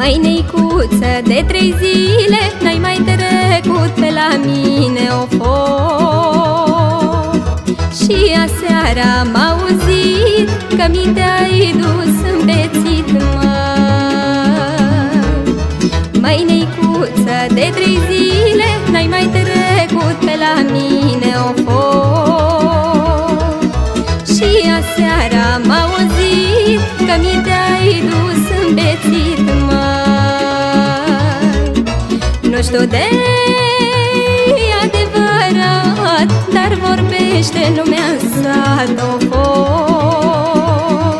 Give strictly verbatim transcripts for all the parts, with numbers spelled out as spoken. Măi neicuță, de trei zile n-ai mai trecut pe la mine, ofo. Și aseara m-a auzit că mi te-ai dus îmbețit, mă. Măi neicuță, de trei zile n-ai mai trecut pe la mine, ofo. Și aseara m-a auzit că mi te-ai dus îmbețit, mă. Nu știu de-i adevărat, dar vorbește lumea în sat, oh,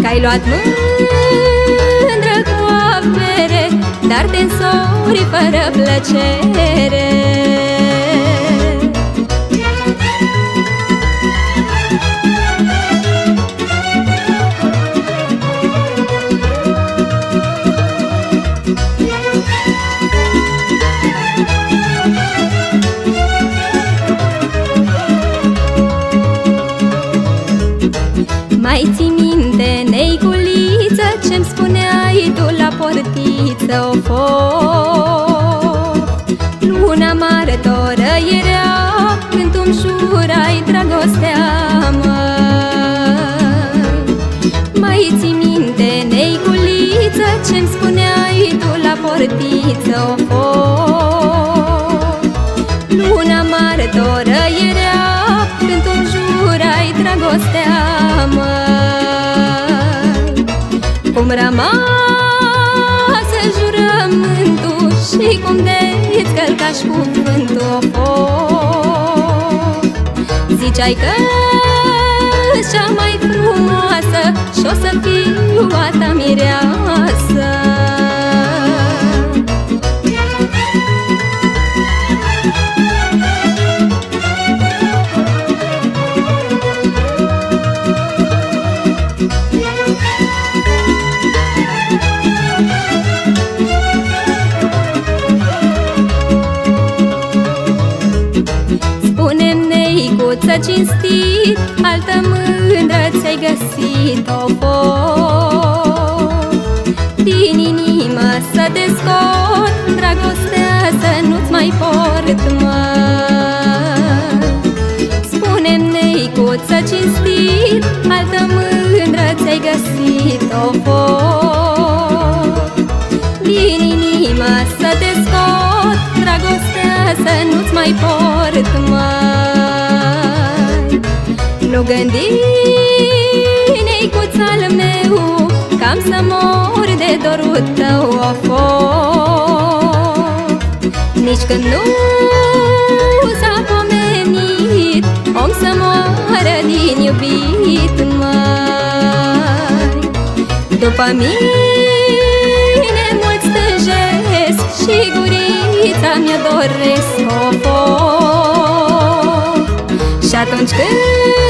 că-ai luat mândră cu avere, dar te însori fără plăcere. Mai ții minte, neiculiță, ce-mi spuneai tu la portiță, ofo? Luna martoră era când tu-mi jurai dragostea, mă. Mai ții minte, neiculiță, ce-mi spuneai tu la portiță, ofo? Luna martoră era când tu-mi jurai dragostea, mă. Cum rămasă jurământul și cum de-ți călcași cuvântul, oh. Ziceai că-s cea mai frumoasă și-o să fiu a ta mireasă. Să cinstit, altă mândră ți-ai găsit, ofo. Din inimă să te scot, dragostea să nu-ți mai port, mă. Spune-mi, neicuță cinstit, altă mândră ți-ai găsit, ofo. Din inimă să te scot, dragostea să nu-ți mai port, mă. Nu gândi, neicuța-l meu, că am să mor de dorul tău, ofo. Nici când nu s-a pomenit om să moară din iubit, mai. După mine mulți tânjesc și gurița mi-o doresc, ofo. Și atunci când